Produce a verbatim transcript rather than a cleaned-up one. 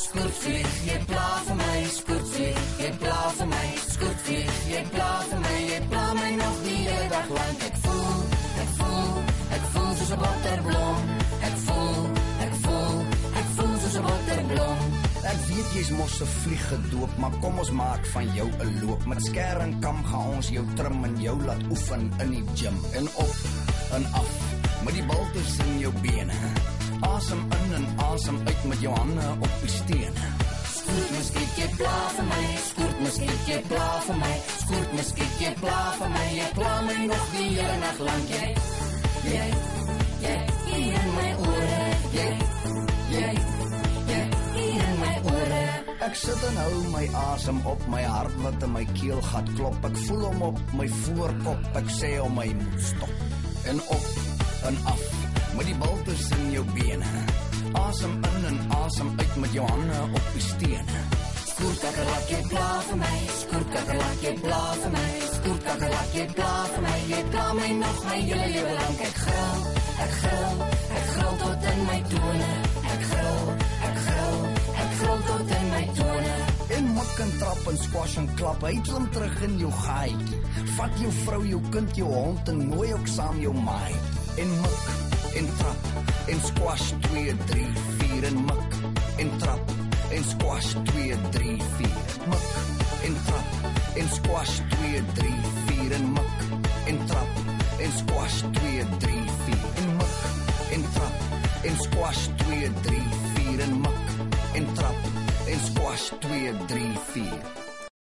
Skoert vlieg, jij blauw voor mij. Skoert vlieg, jij blauw voor mij. Skoert vlieg, jij blauw voor mij. Jij blauw mij nog niet de dag lang. Ik voel, ik voel, ik voel zo'n botterbloem. Ik voel, ik voel, ik voel zo'n botterbloem. Ek weet jy's mos se vlieg gedoop, maar kom ons maak van jou 'n loop. Met skêr en kam gaan ons jou trim en jou laat oefen in die gym. En op en af, met die balters in jou bene. Asem in en asem uit met jou hande op die stene. Skoert my skiet, jy bla vir my. Skoert my skiet, jy bla vir my. Skoert my skiet, jy bla vir my. Jy bla my nog die hele nag lank. Jy, jy, jy, jy in my ore. Jy, jy, jy, jy in my ore. Ek sit en hou my asem op, my hart wat in my keel gaat klop. Ek voel hom op my voorkop, ek sê om my moet stop. En op en af, met die balters in jou bene. Asem in en asem uit met jou hande op die stene. Skoert kakkerlak, jy bla vir my. Skoert kakkerlak, jy bla vir my. Skoert kakkerlak, jy bla vir my. Jy bla my nog my hele lewe lank. Ek gril, ek gril, ek gril tot in my tone. Ek gril, ek gril, ek gril tot in my tone. En mik en trap en squash en klap, hy klim terug in jou gaai. Vat jou vrou, jou kind, jou hond en nooi ook saam jou maai. En mik en trap en squash twee, drie, vier. En mik en trap en squash twee, drie, vier. Mik en trap en squash twee, drie, vier. En mik en trap en squash twee, drie, vier. En mik en trap en squash twee, drie, vier. En mik en trap en squash twee, drie, vier.